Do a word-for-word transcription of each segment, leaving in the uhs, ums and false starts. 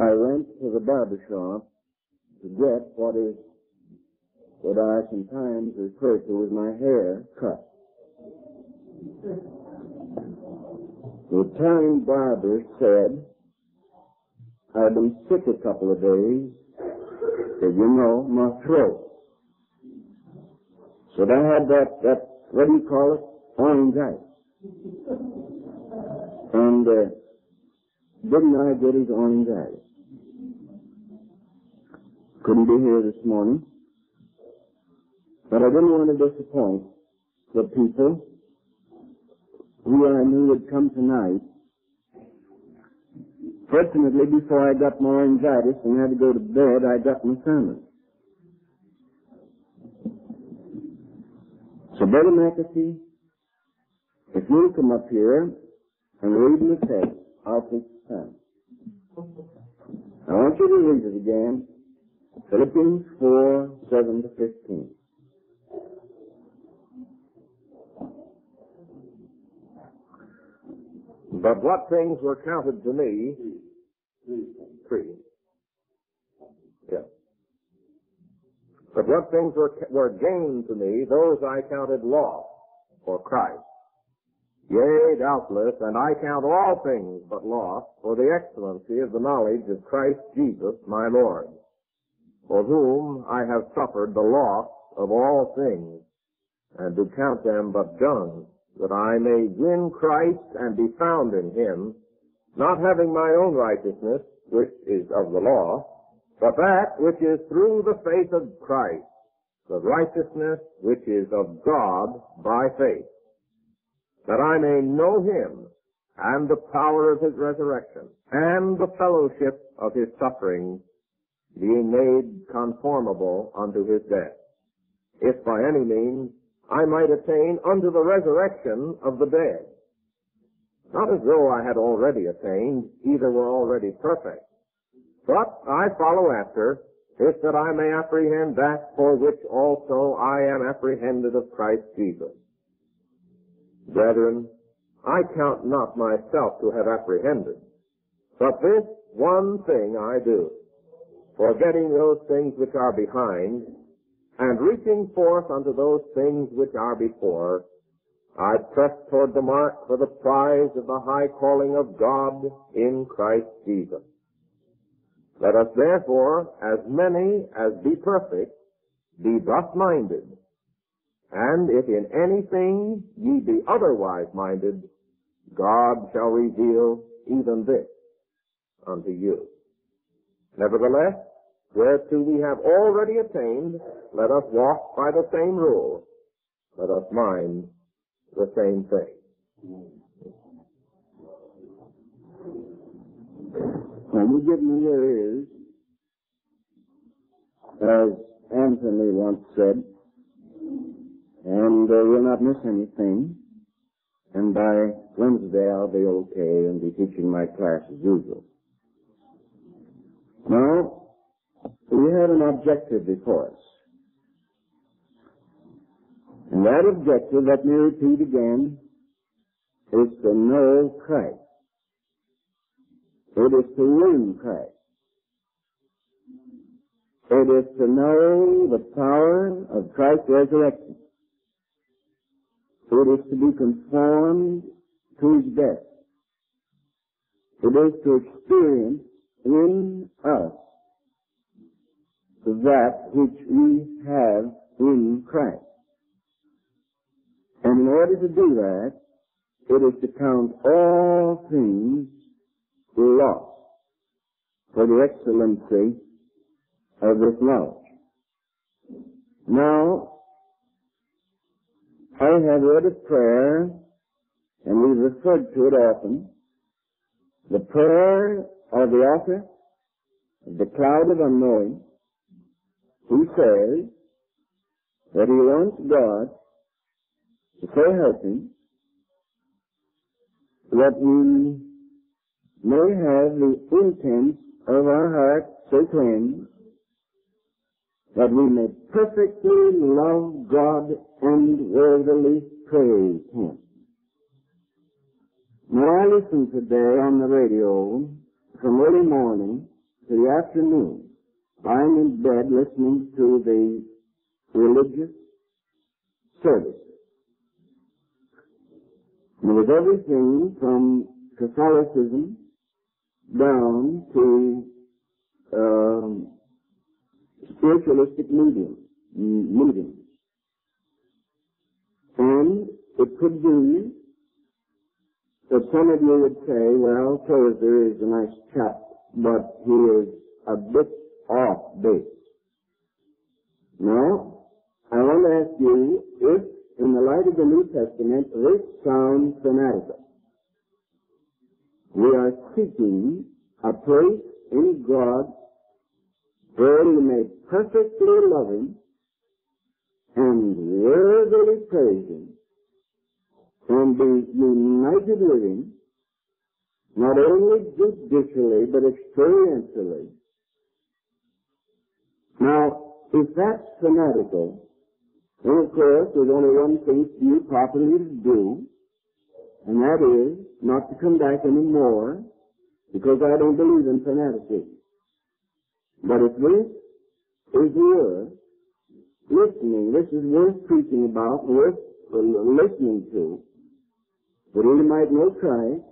I went to the barber shop to get what is what I sometimes refer to as my hair cut. The Italian barber said, "I've been sick a couple of days, but you know, my throat." So I had that, that what do you call it, orangitis. And uh, didn't I get his orangitis? Couldn't be here this morning. But I didn't want to disappoint the people who I knew would come tonight. Fortunately, before I got my anxiety and had to go to bed, I got my sermon. So, Brother McAfee, if you'll come up here and read me the text, I'll take the time. I want you to read it again. Philippians four, seven to fifteen. But what things were counted to me? Three. Yeah. But what things were were gained to me, those I counted loss for Christ. Yea, doubtless, and I count all things but loss for the excellency of the knowledge of Christ Jesus my Lord, for whom I have suffered the loss of all things, and do count them but dung, that I may win Christ and be found in him, not having my own righteousness, which is of the law, but that which is through the faith of Christ, the righteousness which is of God by faith, that I may know him and the power of his resurrection and the fellowship of his sufferings, being made conformable unto his death, if by any means I might attain unto the resurrection of the dead. Not as though I had already attained, either were already perfect, but I follow after, if that I may apprehend that for which also I am apprehended of Christ Jesus. Brethren, I count not myself to have apprehended, but this one thing I do, forgetting those things which are behind, and reaching forth unto those things which are before, I press toward the mark for the prize of the high calling of God in Christ Jesus. Let us therefore, as many as be perfect, be thus minded. And if in anything ye be otherwise minded, God shall reveal even this unto you. Nevertheless, whereto we have already attained, let us walk by the same rule. Let us mind the same thing. And we give me your ears, as Anthony once said, and uh, we'll not miss anything. And by Wednesday I'll be okay and be teaching my class as usual. Now, we had an objective before us. And that objective, let me repeat again, is to know Christ. It is to win Christ. It is to know the power of Christ's resurrection. It is to be conformed to his death. It is to experience in us that which we have in Christ. And in order to do that, it is to count all things lost for the excellency of this knowledge. Now, I have read a prayer, and we've referred to it often, the prayer of the author of the cloud of unknowing, who says that he wants God to so help him that we may have the intent of our heart so cleansed that we may perfectly love God and worthily praise him. Now I listened today on the radio from early morning to the afternoon, lying in bed listening to the religious service. And it was everything from Catholicism down to um, spiritualistic medium, meetings. And it could be that some of you would say, well, Tozer is a nice chap, but he is a bit off base. No, I want to ask you if, in the light of the New Testament, this sounds fanatical. We are seeking a place in God where He may perfectly love Him and worthily praise Him and be united with Him, not only judicially but experientially. Now, if that's fanatical, then of course there's only one thing for you properly to do, and that is not to come back anymore, because I don't believe in fanaticism. But if this is worth listening, this is worth preaching about, worth listening to, that he might know Christ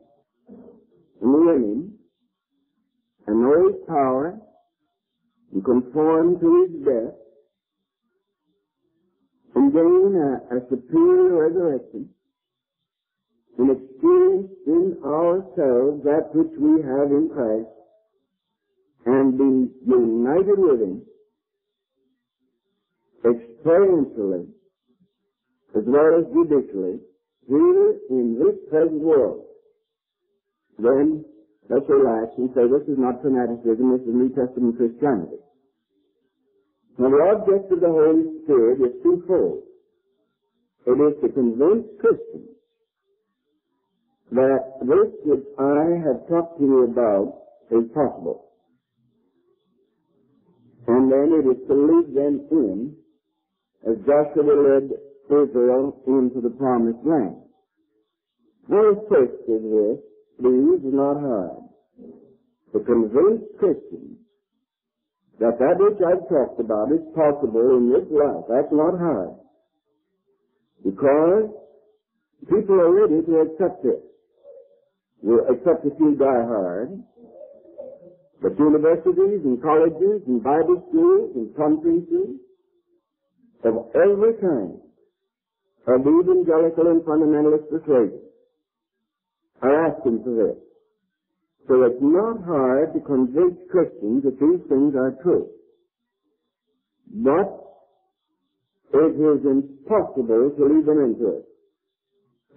and know Him and know His power and conform to His death and gain a, a superior resurrection and experience in ourselves that which we have in Christ and be united with Him experientially as well as judicially here in this present world, then let's relax and say this is not fanaticism, this is New Testament Christianity. Now the object of the Holy Spirit is twofold. It is to convince Christians that this which I have talked to you about is possible. And then it is to lead them in, as Joshua led Israel into the promised land. Very first is this, please, is not hard, to convince Christians that that which I've talked about is possible in this life. That's not hard, because people are ready to accept it. We'll accept if you die hard. But universities and colleges and Bible schools and conferences of every kind of the evangelical and fundamentalist persuasion are asking for this. So it's not hard to convince Christians that these things are true. But it is impossible to lead them into it.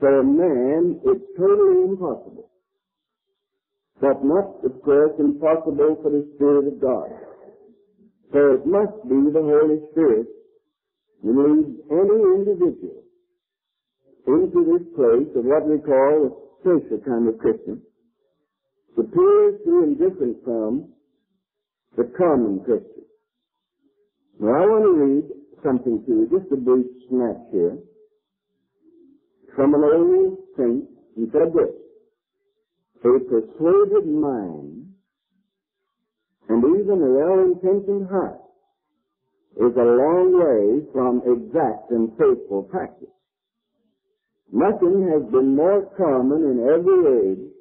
For man, it's totally impossible. But not, of course, impossible for the Spirit of God. For it must be the Holy Spirit who leads any individual into this place of what we call a special kind of Christian, superior to and different from the common Christian. Now I want to read something to you, just a brief snatch here, from an old saint. He said this: a persuaded mind and even a well-intentioned heart is a long way from exact and faithful practice. Nothing has been more common in every age,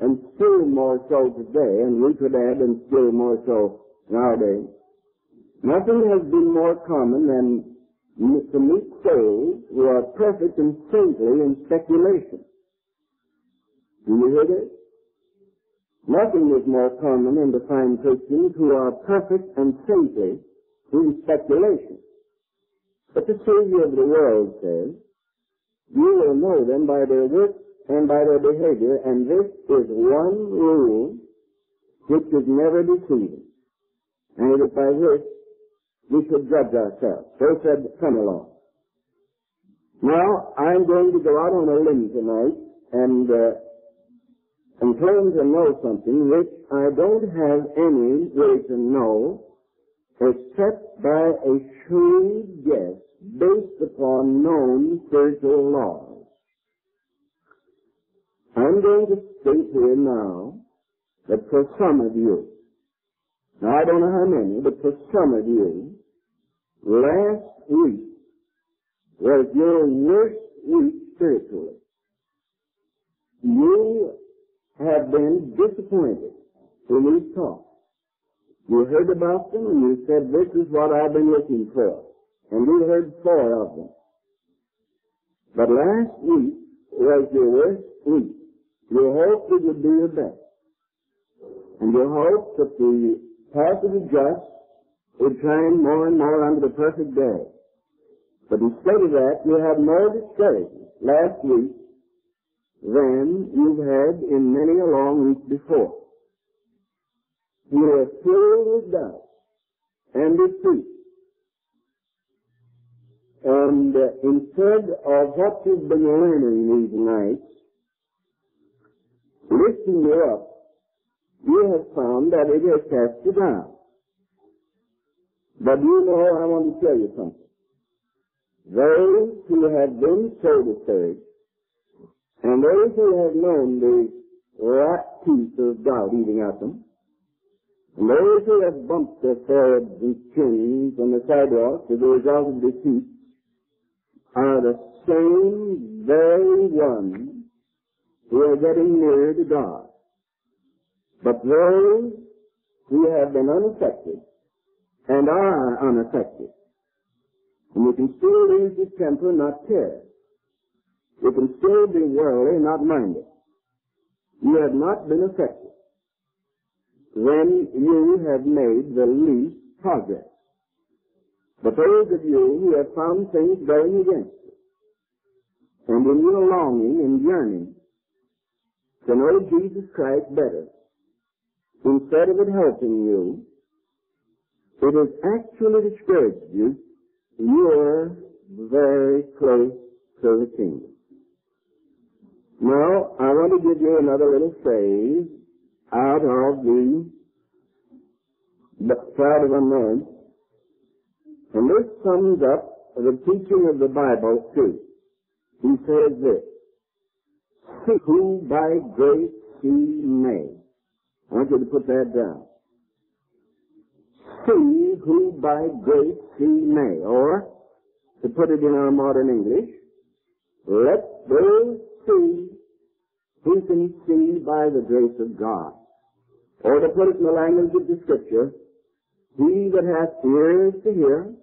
and still more so today, and we could add, and still more so nowadays. Nothing has been more common than to meet souls who are perfect and saintly in speculation. Do you hear this? Nothing is more common than to find Christians who are perfect and saintly in speculation. But the Savior of the world says, you will know them by their works and by their behavior, and this is one rule which is never deceiving, and it is by which we should judge ourselves. So said Fenelon. Now, I'm going to go out on a limb tonight and uh, and claim to know something which I don't have any way to know except by a shrewd guess based upon known spiritual laws. I'm going to state here now But for some of you, now I don't know how many, but for some of you, last week was your worst week spiritually. You have been disappointed in these talks. You heard about them and you said, this is what I've been looking for. And we heard four of them. But last week was your worst week. You hoped it would be your best. And you hoped that the path of the just would turn more and more unto the perfect day. But instead of that, you have more discouragement last week than you've had in many a long week before. You are filled with doubt and defeat. And uh, instead of what you've been learning these nights, lifting you up, you have found that it has cast you down. But you know, I want to tell you something. Those who have been so discouraged, and those who have known the rat teeth of doubt eating at them, and those who have bumped their foreheads and chins on the sidewalk as a result of defeat, are the same very ones who are getting nearer to God. But those who have been unaffected and are unaffected, and you can still lose your temper and not care. You can still be worldly and not minded. You have not been affected. Then you have made the least progress. But those of you who have found things going against you, and in your longing and yearning to know Jesus Christ better, instead of it helping you, it has actually discouraged you. You're very close to the kingdom. Now, I want to give you another little phrase out of the Cloud of Unknowns, and this sums up the teaching of the Bible too. He says this, who by grace he may. I want you to put that down. See who by grace he may. Or, to put it in our modern English, let those see who can see by the grace of God. Or to put it in the language of the Scripture, he that hath ears to hear,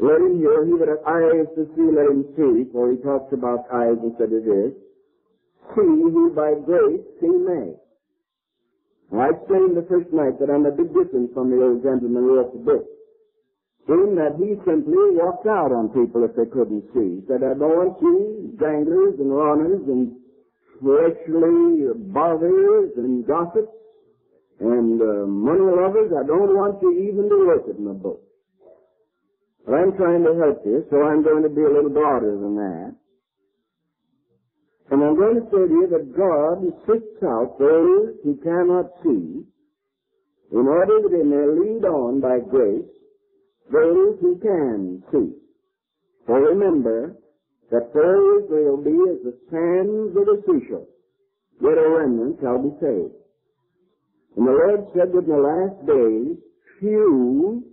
let him hear. He that hath eyes to see, let him see. For he talks about eyes instead of ears. See who by grace he may. I explained the first night that I'm a big difference from the old gentleman who wrote the book, in that he simply walked out on people if they couldn't see. He said, I don't want you danglers and runners and intellectually botherers and gossips and uh, money lovers. I don't want you even to look at my book. But I'm trying to help you, so I'm going to be a little broader than that. And I'm going to say to you that God sifts out those who cannot see in order that they may lead on by grace those who can see. For remember that those will be as the sands of the seashore, yet a remnant shall be saved. And the Lord said that in the last days few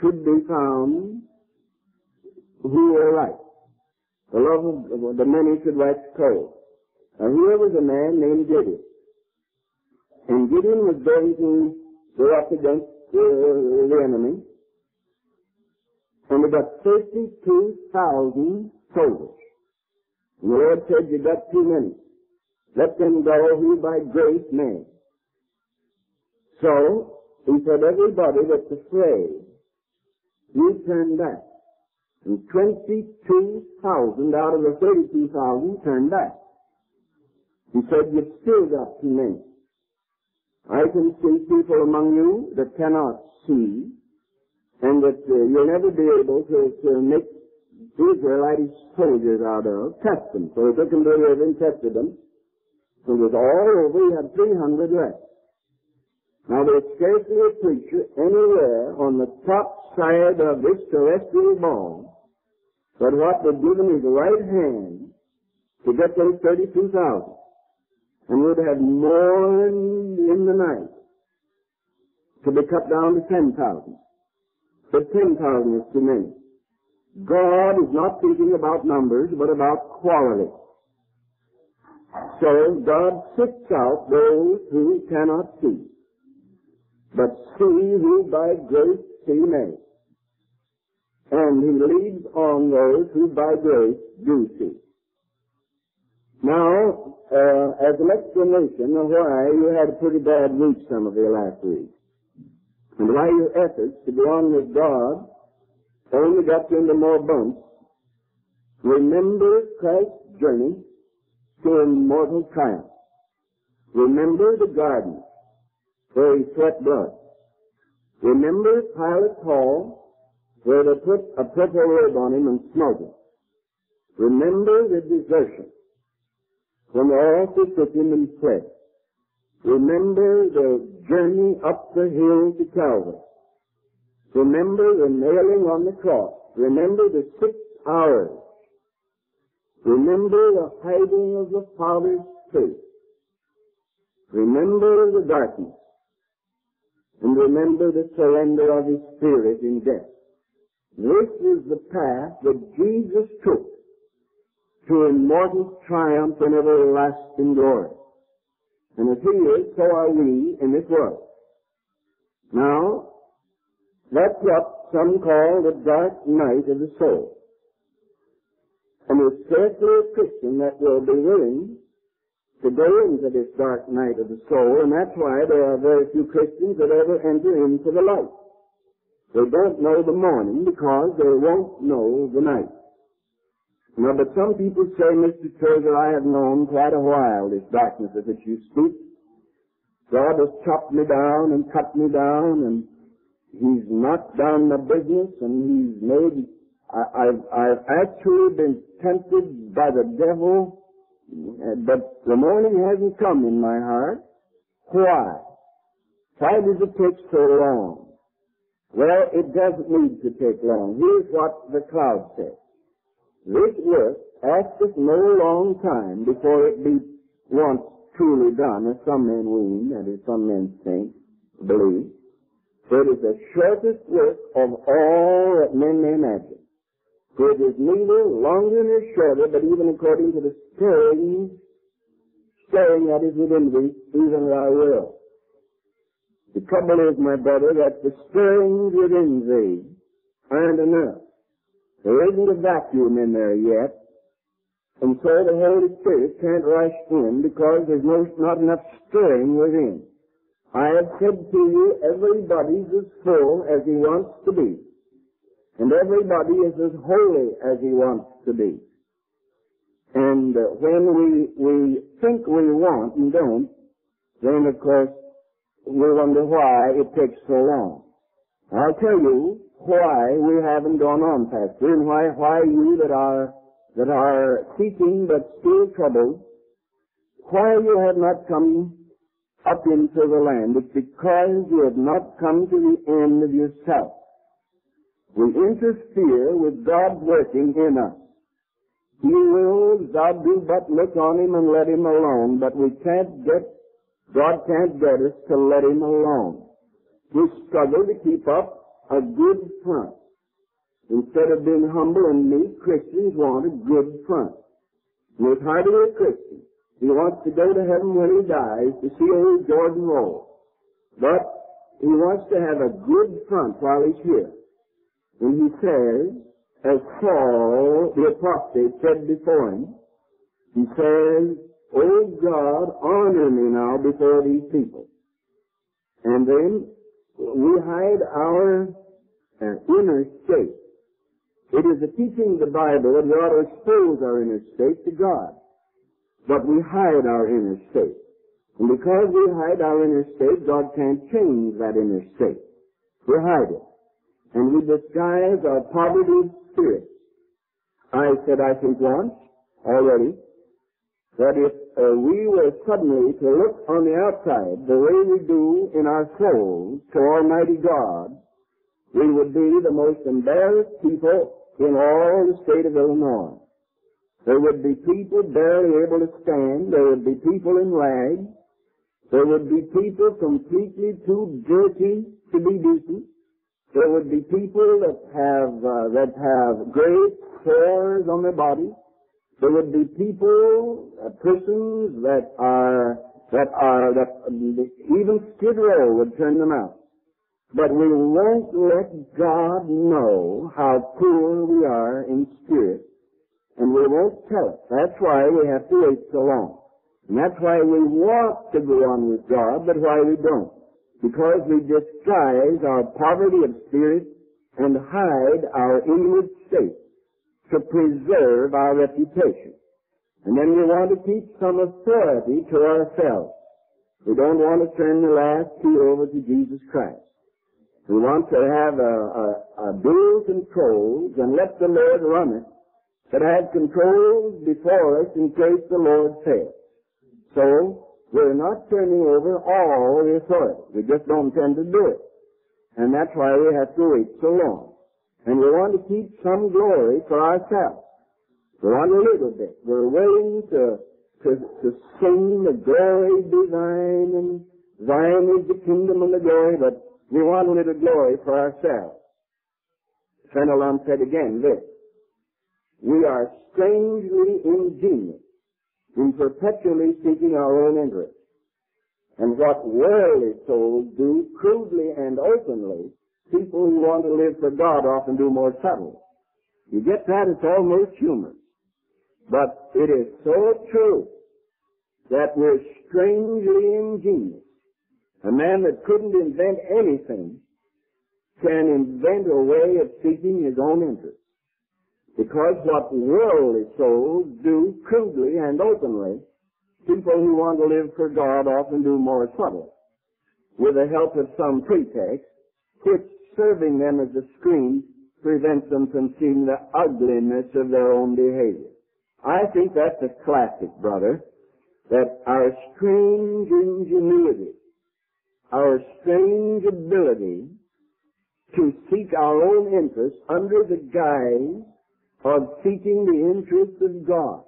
should be found who are right. The love of the many should wax cold. Now here was a man named Gideon. And Gideon was going to go up against uh, the enemy. And he got thirty-two thousand soldiers. And the Lord said, you got too many. Let them go who by grace may. So he said, everybody that's afraid, you turn back. And twenty-two thousand out of the thirty-two thousand turned back. He said, you've still got too many. I can see people among you that cannot see, and that uh, you'll never be able to, to make Israelite soldiers out of. Test them. So he took them to the river and tested them. So it was all over. He had three hundred left. Now there's scarcely a preacher anywhere on the top side of this terrestrial ball but what was given his right hand to get those thirty-two thousand. and would have mourned in the night to be cut down to ten thousand. But ten thousand is too many. God is not thinking about numbers, but about quality. So God sifts out those who cannot see, but see who by grace see may. And he leads on those who by grace do see. Now, uh, as an explanation of why you had a pretty bad week some of you last week, and why your efforts to go on with God only got you into more bumps, remember Christ's journey to immortal triumph. Remember the garden where he sweat blood. Remember Pilate's hall where they put a purple robe on him and smote him. Remember the desertion when they all forsook him and fled. Remember the journey up the hill to Calvary. Remember the nailing on the cross. Remember the six hours. Remember the hiding of the Father's face. Remember the darkness. And remember the surrender of his Spirit in death. This is the path that Jesus took to immortal triumph and everlasting glory. And as he is, so are we in this world. Now, that's what some call the dark night of the soul. And it's certainly a Christian that will be willing to go into this dark night of the soul, and that's why there are very few Christians that ever enter into the light. They don't know the morning because they won't know the night. Now, but some people say, Mister Treasure, I have known quite a while this darkness of which you speak. God has chopped me down and cut me down, and he's knocked down my business, and he's made... I, I've, I've actually been tempted by the devil, but the morning hasn't come in my heart. Why? Why does it take so long? Well, it doesn't need to take long. Here's what the cloud says. This work asketh no long time before it be once truly done, as some men ween, and as some men think, believe. It is the shortest work of all that men may imagine. For it is neither longer nor shorter, but even according to the stirring, stirring that is within me, even thy will. The trouble is, my brother, that the stirring within thee aren't enough. There isn't a vacuum in there yet, and so the Holy Spirit can't rush in because there's no, not enough stirring within. I have said to you, everybody's as full as he wants to be. And everybody is as holy as he wants to be. And uh, when we, we think we want and don't, then of course we wonder why it takes so long. I'll tell you why we haven't gone on, Pastor, and why, why you that are, that are seeking but still troubled, why you have not come up into the land. It's because you have not come to the end of yourself. We interfere with God working in us. He wills, thou do but look on him and let him alone, but we can't get, God can't get us to let him alone. We struggle to keep up a good front. Instead of being humble and meek, Christians want a good front. With hardly a Christian, he wants to go to heaven when he dies to see old Jordan roll. But he wants to have a good front while he's here. And he says, as Saul the apostate said before him, he says, O God, honor me now before these people. And then we hide our uh, inner state. It is the teaching of the Bible that we ought to expose our inner state to God. But we hide our inner state. And because we hide our inner state, God can't change that inner state. We hide it. And we disguise our poverty of spirit. I said, I think once, already, that if uh, we were suddenly to look on the outside the way we do in our souls to Almighty God, we would be the most embarrassed people in all the state of Illinois. There would be people barely able to stand. There would be people in rags. There would be people completely too dirty to be decent. There would be people that have uh, that have great sores on their bodies. There would be people, uh, persons that are that are that even Skid Row would turn them out. But we won't let God know how poor we are in spirit, and we won't tell it. That's why we have to wait so long. And that's why we want to go on with God, but why we don't. Because we disguise our poverty of spirit and hide our inward state to preserve our reputation. And then we want to keep some authority to ourselves. We don't want to turn the last key over to Jesus Christ. We want to have a, a, a dual controls and let the Lord run it, but have controls before us in case the Lord fails. So, we're not turning over all the authority. We just don't tend to do it. And that's why we have to wait so long. And we want to keep some glory for ourselves. We want a little bit. We're willing to, to, to sing the glory be thine, and thine is the kingdom and the glory, but we want a little glory for ourselves. Fenelon said again this: we are strangely ingenious in perpetually seeking our own interest. And what worldly souls do crudely and openly, people who want to live for God often do more subtly. You get that? It's almost human. But it is so true that we're strangely ingenious. A man that couldn't invent anything can invent a way of seeking his own interest. Because what worldly souls do crudely and openly, people who want to live for God often do more subtly, with the help of some pretext, which, serving them as a screen, prevents them from seeing the ugliness of their own behavior. I think that's a classic, brother, that our strange ingenuity, our strange ability to seek our own interests under the guise of seeking the interests of God.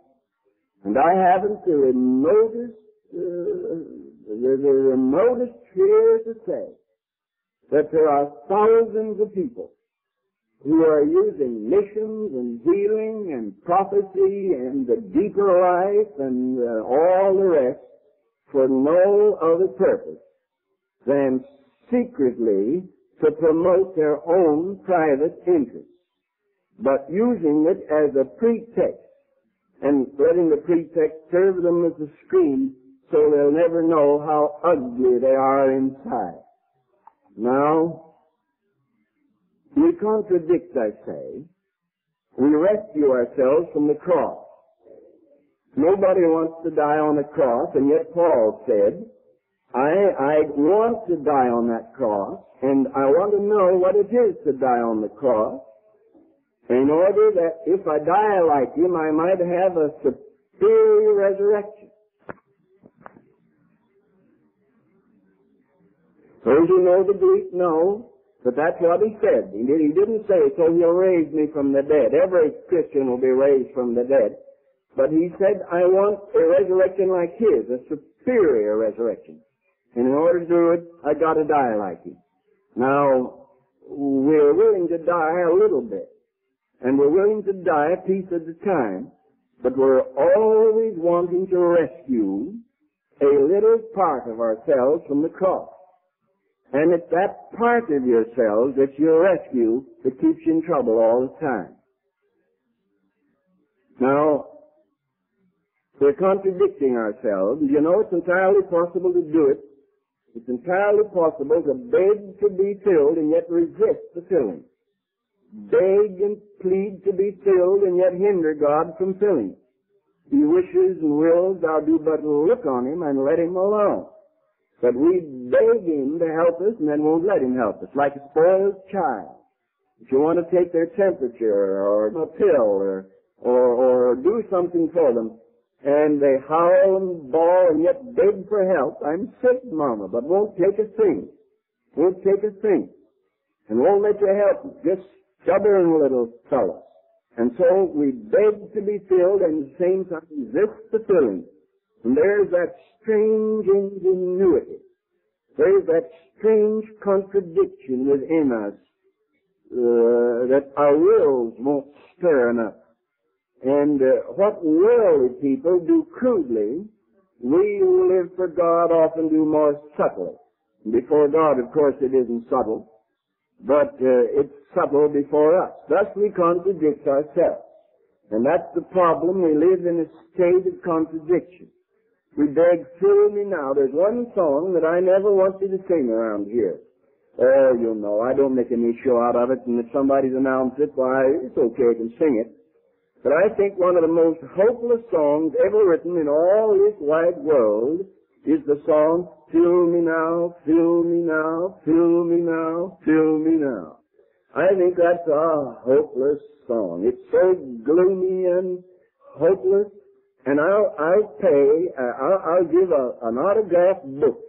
And I haven't the remotest, uh, the, the remotest fear to say that there are thousands of people who are using missions and healing and prophecy and the deeper life and uh, all the rest for no other purpose than secretly to promote their own private interests, but using it as a pretext and letting the pretext serve them as a screen so they'll never know how ugly they are inside. Now, we contradict, I say. We rescue ourselves from the cross. Nobody wants to die on a cross, and yet Paul said, I, I want to die on that cross, and I want to know what it is to die on the cross, in order that if I die like him, I might have a superior resurrection. Those who know the Greek know that that's what he said. He didn't say, so he'll raise me from the dead. Every Christian will be raised from the dead. But he said, I want a resurrection like his, a superior resurrection. And in order to do it, I got to die like him. Now, we're willing to die a little bit. And we're willing to die a piece at a time, but we're always wanting to rescue a little part of ourselves from the cross. And it's that part of yourselves that you rescue that keeps you in trouble all the time. Now, we're contradicting ourselves. You know, it's entirely possible to do it. It's entirely possible to beg to be filled and yet resist the filling. Beg and plead to be filled and yet hinder God from filling. He wishes and wills thou do but look on him and let him alone. But we beg him to help us and then won't let him help us, like a spoiled child. If you want to take their temperature or a pill or, or, or do something for them, and they howl and bawl and yet beg for help, I'm sick, Mama, but won't take a thing. Won't take a thing. And won't let you help them. Just stubborn little fellows. And so we beg to be filled and at the same time resist the filling. And there's that strange ingenuity. There's that strange contradiction within us uh, that our wills won't stir enough. And uh, what worldly people do crudely, we who live for God often do more subtly. Before God, of course, it isn't subtle, but uh, it's subtle before us. Thus we contradict ourselves. And that's the problem. We live in a state of contradiction. We beg, fill me now. There's one song that I never want you to sing around here. Oh, you know, I don't make any show out of it, and if somebody's announced it, why, it's okay, I can sing it. But I think one of the most hopeless songs ever written in all this wide world is the song, Fill Me Now, Fill Me Now, Fill Me Now, Fill Me Now. I think that's a hopeless song. It's so gloomy and hopeless. And I'll, I'll pay, uh, I'll, I'll give a, an autographed book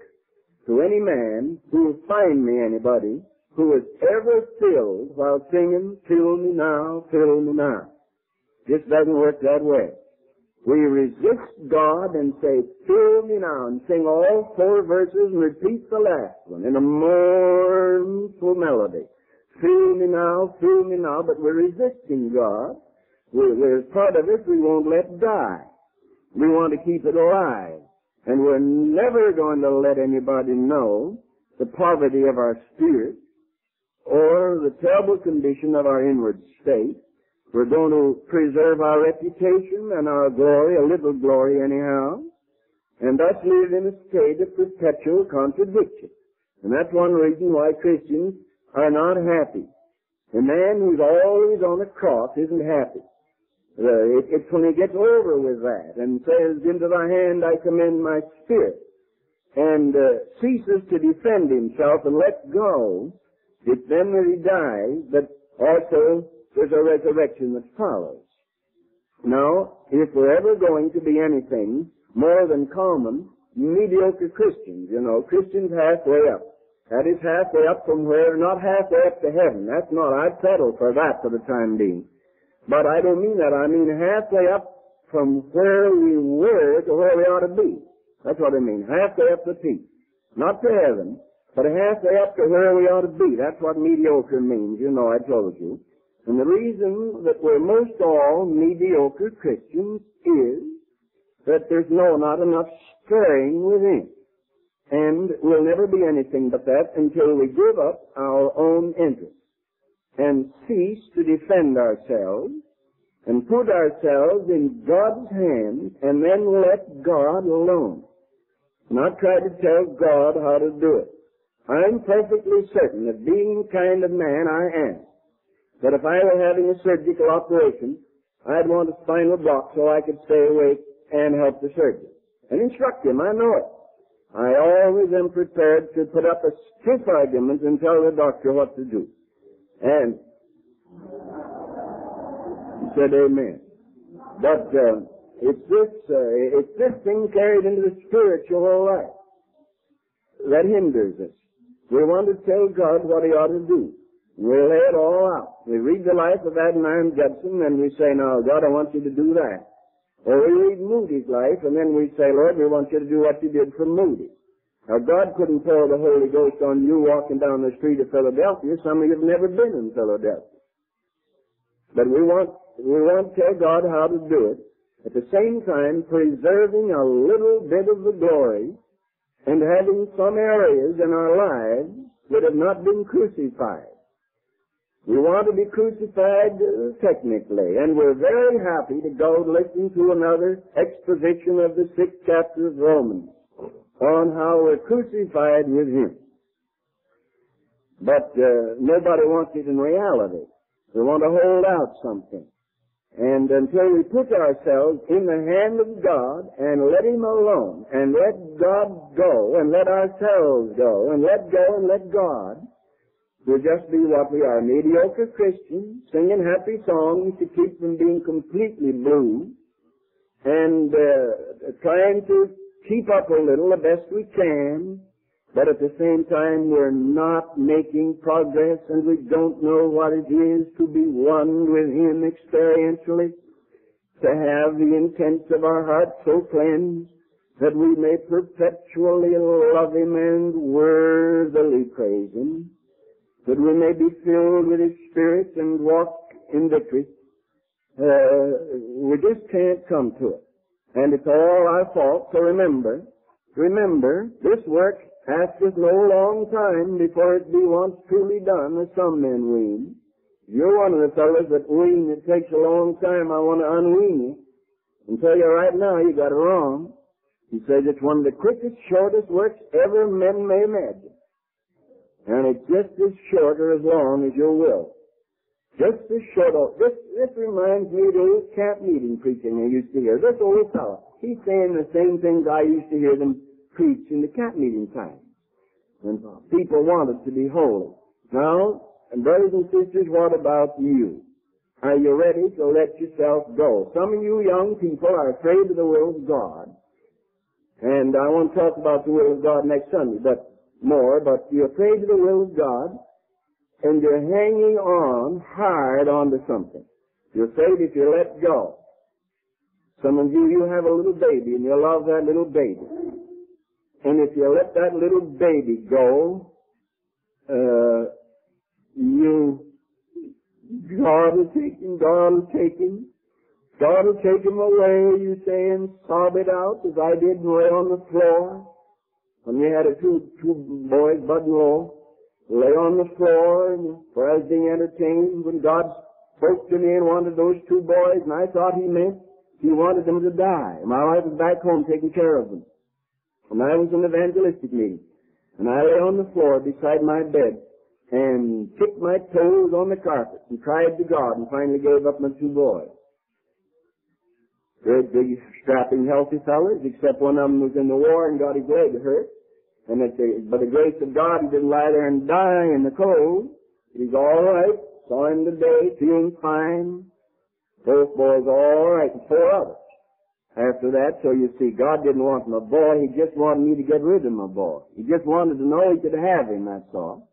to any man who will find me anybody who was ever filled while singing, Fill Me Now, Fill Me Now. This doesn't work that way. We resist God and say, fill me now, and sing all four verses and repeat the last one in a mournful melody. Fill me now, fill me now, but we're resisting God. We're, we're part of it we won't let die. We want to keep it alive. And we're never going to let anybody know the poverty of our spirit or the terrible condition of our inward state. We're going to preserve our reputation and our glory, a little glory anyhow, and thus live in a state of perpetual contradiction. And that's one reason why Christians are not happy. The man who's always on the cross isn't happy. It's when he gets over with that and says, into thy hand I commend my spirit, and uh, ceases to defend himself and lets go. It's then that he dies, but also there's a resurrection that follows. Now, if we're ever going to be anything more than common, mediocre Christians, you know, Christians halfway up. That is halfway up from where, not halfway up to heaven. That's not, I'd settle for that for the time being. But I don't mean that. I mean halfway up from where we were to where we ought to be. That's what I mean. Halfway up the peak. Not to heaven, but halfway up to where we ought to be. That's what mediocre means, you know, I told you. And the reason that we're most all mediocre Christians is that there's no, not enough stirring within. And we'll never be anything but that until we give up our own interest and cease to defend ourselves and put ourselves in God's hands and then let God alone. Not try to tell God how to do it. I'm perfectly certain that being the kind of man I am, that if I were having a surgical operation, I'd want a spinal block so I could stay awake and help the surgeon. And instruct him, I know it. I always am prepared to put up a stiff argument and tell the doctor what to do. And he said, amen. But uh, it's, this, uh, it's this thing carried into the spiritual life that hinders us. We want to tell God what he ought to do. We lay it all out. We read the life of Adoniram Judson, and we say, now, God, I want you to do that. Or we read Moody's life, and then we say, Lord, we want you to do what you did for Moody. Now, God couldn't pour the Holy Ghost on you walking down the street of Philadelphia. Some of you have never been in Philadelphia. But we want, we want to tell God how to do it, at the same time preserving a little bit of the glory and having some areas in our lives that have not been crucified. We want to be crucified uh, technically, and we're very happy to go listen to another exposition of the sixth chapter of Romans on how we're crucified with him. But uh, nobody wants it in reality. We want to hold out something. And until we put ourselves in the hand of God and let him alone, and let God go, and let ourselves go, and let go and let God, we'll just be what we are, mediocre Christians, singing happy songs to keep from being completely blue, and uh, trying to keep up a little the best we can, But at the same time, we're not making progress, and we don't know what it is to be one with Him experientially, to have the intents of our heart so cleansed that we may perpetually love Him and worthily praise Him, that we may be filled with His Spirit and walk in victory. Uh, we just can't come to it. And it's all our fault, so remember, remember, this work asketh no long time before it be once truly done, as some men wean. You're one of the fellows that wean, it takes a long time, I want to unwean you. And tell you right now, you got it wrong. He says it's one of the quickest, shortest works ever men may imagine. And it's just as short or as long as your will. Just as short. This, this reminds me of the old camp meeting preaching I used to hear. This old fellow, he's saying the same things I used to hear them preach in the camp meeting time, when people wanted to be holy. Now, and brothers and sisters, what about you? Are you ready to let yourself go? Some of you young people are afraid of the will of God. And I won't talk about the will of God next Sunday, but more, but you're afraid of the will of God, and you're hanging on hard onto something. You're afraid if you let go. Some of you, you have a little baby, and you love that little baby. And if you let that little baby go, uh, you, God will take him, God will take him, God will take him away, you say, and sob it out, as I did lay on the floor. When we had a two, two boys, Bud and Lowell, lay on the floor, and for us being entertained, when God spoke to me and wanted those two boys, and I thought He meant He wanted them to die. My wife was back home taking care of them. And I was in evangelistic meeting, and I lay on the floor beside my bed and kicked my toes on the carpet and cried to God and finally gave up my two boys. Great big, strapping, healthy fellas, except one of them was in the war and got his leg hurt. And at the, by the grace of God, he didn't lie there and die in the cold. He's all right. Saw him today, feeling fine. Both boys all right, and four others. After that, so you see, God didn't want my boy. He just wanted me to get rid of my boy. He just wanted to know He could have him, that's all.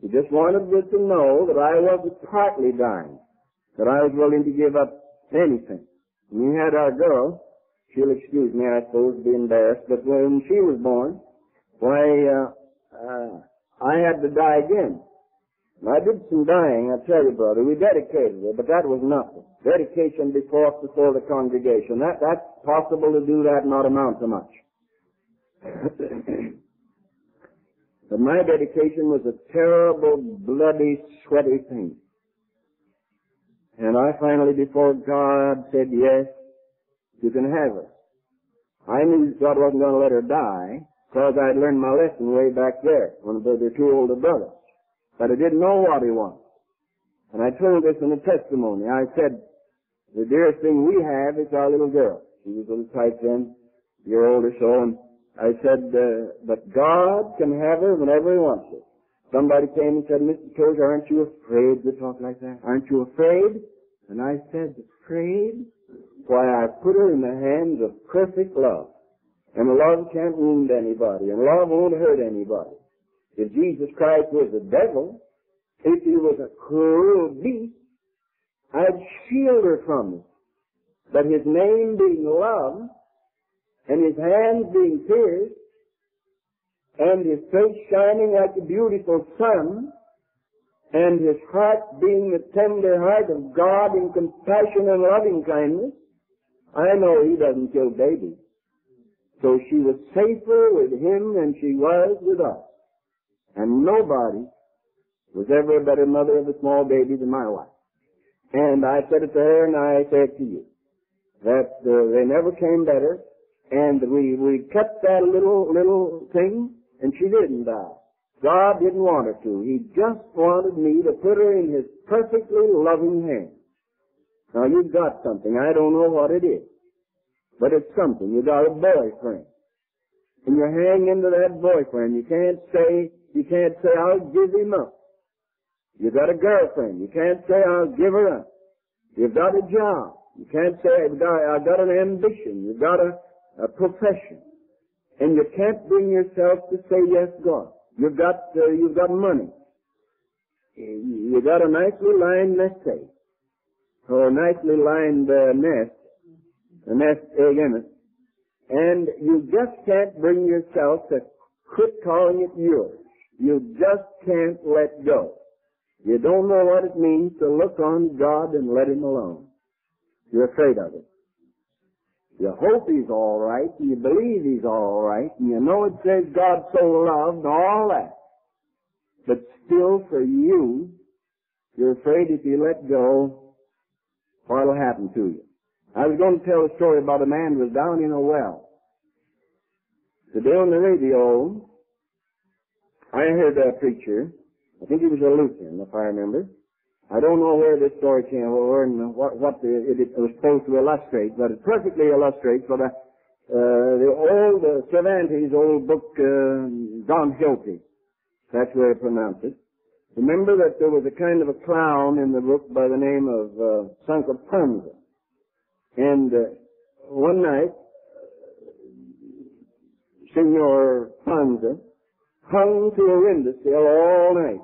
He just wanted me to know that I wasn't partly dying, that I was willing to give up anything. And we had our girl. She'll excuse me, I suppose, to be embarrassed, but when she was born, why, uh, uh, I had to die again. And I did some dying, I tell you, brother. We dedicated her, but that was nothing. Dedication before before the congregation. That that's possible to do that, not amount to much. But my dedication was a terrible, bloody, sweaty thing. And I finally, before God, said, yes, you can have her. I knew God wasn't going to let her die, because I'd learned my lesson way back there, when they were two older brothers. But I didn't know what He wanted. And I told this in a testimony. I said, the dearest thing we have is our little girl. She was a little tight then, a year old or so. And I said, uh, but God can have her whenever He wants her. Somebody came and said, Mister Tozer, aren't you afraid to talk like that? Aren't you afraid? And I said, afraid? Why, I put her in the hands of perfect love. And love can't wound anybody. And love won't hurt anybody. If Jesus Christ was a devil, if He was a cruel beast, I'd shield her from Him. But His name being love, and His hands being pierced, and His face shining like a beautiful sun, and His heart being the tender heart of God in compassion and loving kindness, I know He doesn't kill babies. So she was safer with Him than she was with us. And nobody was ever a better mother of a small baby than my wife. And I said it to her, and I say it to you, that uh, they never came better. And we, we kept that little, little thing, and she didn't die. God didn't want her to. He just wanted me to put her in His perfectly loving hands. Now, you've got something. I don't know what it is. But it's something. You got a boyfriend. And you hang into that boyfriend. You can't say... You can't say, I'll give him up. You've got a girlfriend. You can't say, I'll give her up. You've got a job. You can't say, I've got, I've got an ambition. You've got a, a profession. and you can't bring yourself to say, yes, God. You've got, uh, you've got money. You got a nicely lined nest egg, or a nicely lined uh, nest, a nest egg in it, and you just can't bring yourself to quit calling it yours. You just can't let go. You don't know what it means to look on God and let Him alone. You're afraid of it. You hope He's all right, and you believe He's all right, and you know it says God so loved and all that. But still, for you, you're afraid if you let go, what'll happen to you. I was going to tell a story about a man who was down in a well. Today on the radio, I heard a preacher, I think he was a Lutheran, if I remember. I don't know where this story came over and what, what the, it, it was supposed to illustrate, but it perfectly illustrates what I, uh, the old uh, Cervantes' old book, uh, Don Quixote. That's where I pronounce it. Remember that there was a kind of a clown in the book by the name of uh, Sancho Panza. And uh, one night, Senor Panza hung to a window sill all night.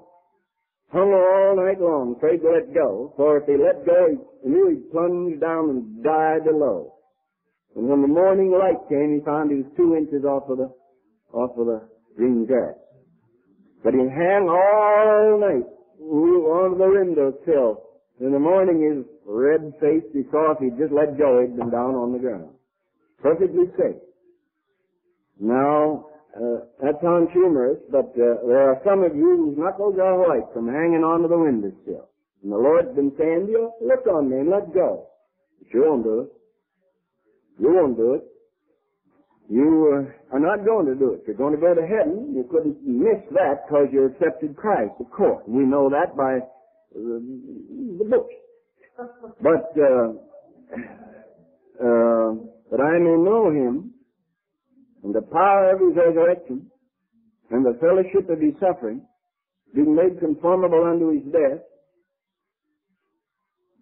Hung all night long, afraid to let go, for if he let go, he knew he'd plunge down and die below. And when the morning light came, he found he was two inches off of the, off of the green grass. But he'd hang all night on the window sill. In the morning, his red face, he saw if he'd just let go, he'd been down on the ground. Perfectly safe. Now, uh, that sounds humorous, but uh, there are some of you whose knuckles are white from hanging on to the window sill. And the Lord's been saying to you, look on me and let go. But you won't do it. You won't do it. You uh, are not going to do it. You're going to go to heaven. You couldn't miss that because you accepted Christ, of course. We know that by uh, the books. But uh, uh, that I may know Him and the power of His resurrection and the fellowship of His suffering, being made conformable unto His death.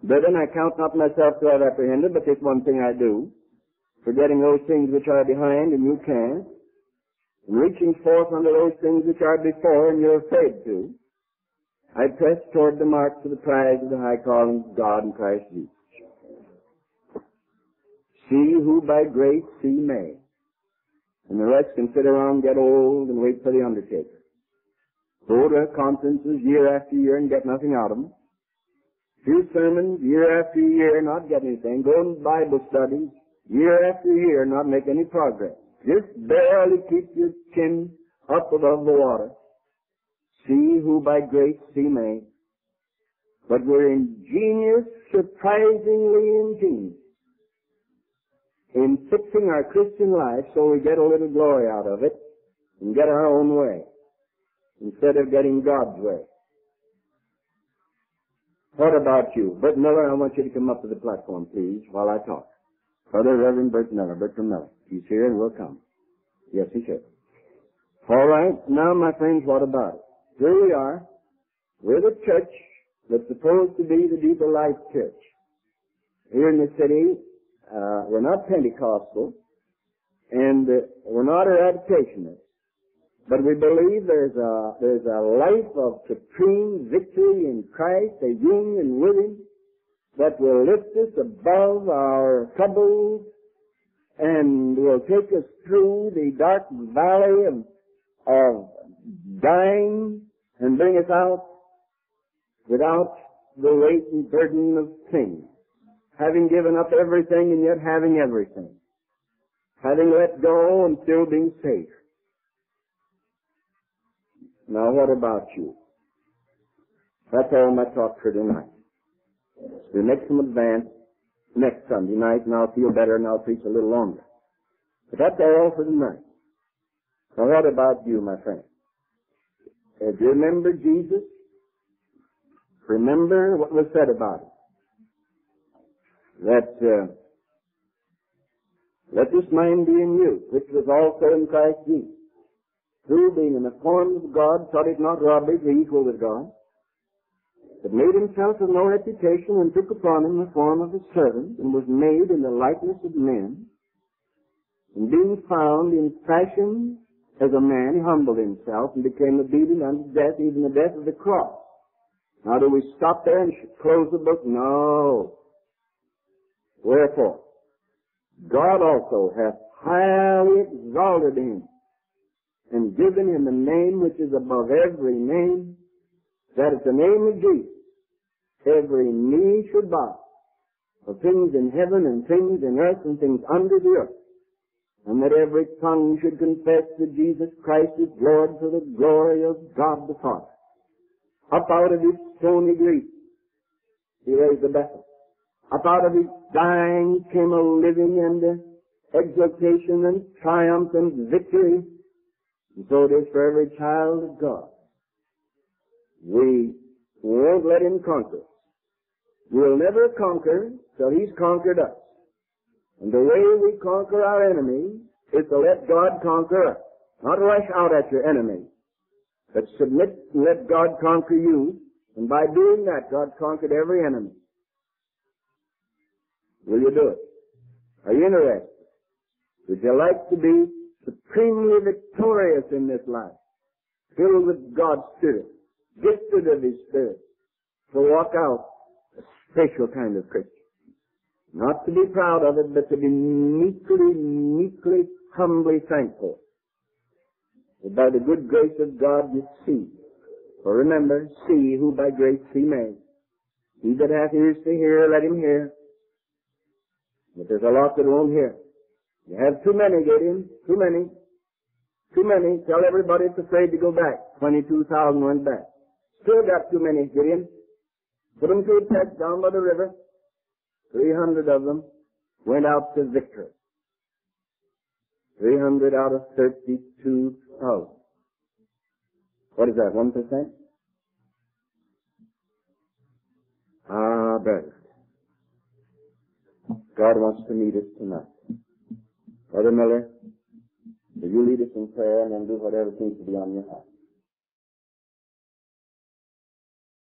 Brethren, I count not myself to have apprehended, but this one thing I do, forgetting those things which are behind, and you can, and reaching forth unto those things which are before, and you're afraid to, I press toward the mark for the prize of the high calling of God in Christ Jesus. See who by grace see may, and the rest can sit around, get old, and wait for the undertaker. Go to conferences year after year and get nothing out of them. Few sermons year after year, not get anything. Go to Bible studies year after year, not make any progress. Just barely keep your chin up above the water. See who by grace see may. But we're ingenious, surprisingly ingenious, in fixing our Christian life so we get a little glory out of it and get our own way instead of getting God's way. What about you? Bert Miller, I want you to come up to the platform, please, while I talk. Brother Reverend Bert Miller, Bert Miller. He's here and will come. Yes, he should. All right. Now, my friends, what about it? Here we are. We're the church that's supposed to be the Deeper Life Church. Here in the city, uh, we're not Pentecostal, and uh, we're not eradicationists. But we believe there's a, there's a life of supreme victory in Christ, a union with Him, that will lift us above our troubles and will take us through the dark valley of, of dying and bring us out without the weight and burden of sin, having given up everything and yet having everything, having let go and still being safe. Now what about you? That's all my talk for tonight. We'll make some advance next Sunday night, and I'll feel better, and I'll preach a little longer. But that's all for tonight. Now, what about you, my friend? Uh, do you remember Jesus? Remember what was said about Him. That, uh, let this mind be in you, which was also in Christ Jesus, who, being in the form of God, thought it not robbery to be equal with God, that made Himself of no reputation, and took upon Him the form of a servant, and was made in the likeness of men. And being found in passion as a man, he humbled himself and became obedient unto death, even the death of the cross. Now, do we stop there and close the book? No. Wherefore, God also hath highly exalted him, and given him the name which is above every name, that at the name of Jesus every knee should bow, of things in heaven and things in earth and things under the earth, and that every tongue should confess that Jesus Christ is Lord, to the glory of God the Father. Up out of his stony grief he raised the vessel. Up out of his dying came a living and a exultation and triumph and victory. And so it is for every child of God. We won't let him conquer. We'll never conquer till he's conquered us. And the way we conquer our enemy is to let God conquer us. Not rush out at your enemy, but submit and let God conquer you. And by doing that, God conquered every enemy. Will you do it? Are you interested? Would you like to be supremely victorious in this life, filled with God's Spirit, gifted of His Spirit, to walk out a special kind of Christian? Not to be proud of it, but to be meekly, meekly, humbly thankful that by the good grace of God you see. For remember, see who by grace He made. He that hath ears to hear, let him hear. But there's a lot that won't hear. You have too many, Gideon. Too many. Too many. Tell everybody it's afraid to go back. twenty-two thousand went back. Still got too many, Gideon. Put them to a test down by the river. three hundred of them went out to victory. three hundred out of thirty-two thousand. What is that, one percent? Ah, brother. God wants to meet us tonight. Brother Miller, will you lead us in prayer and then do whatever seems to be on your heart?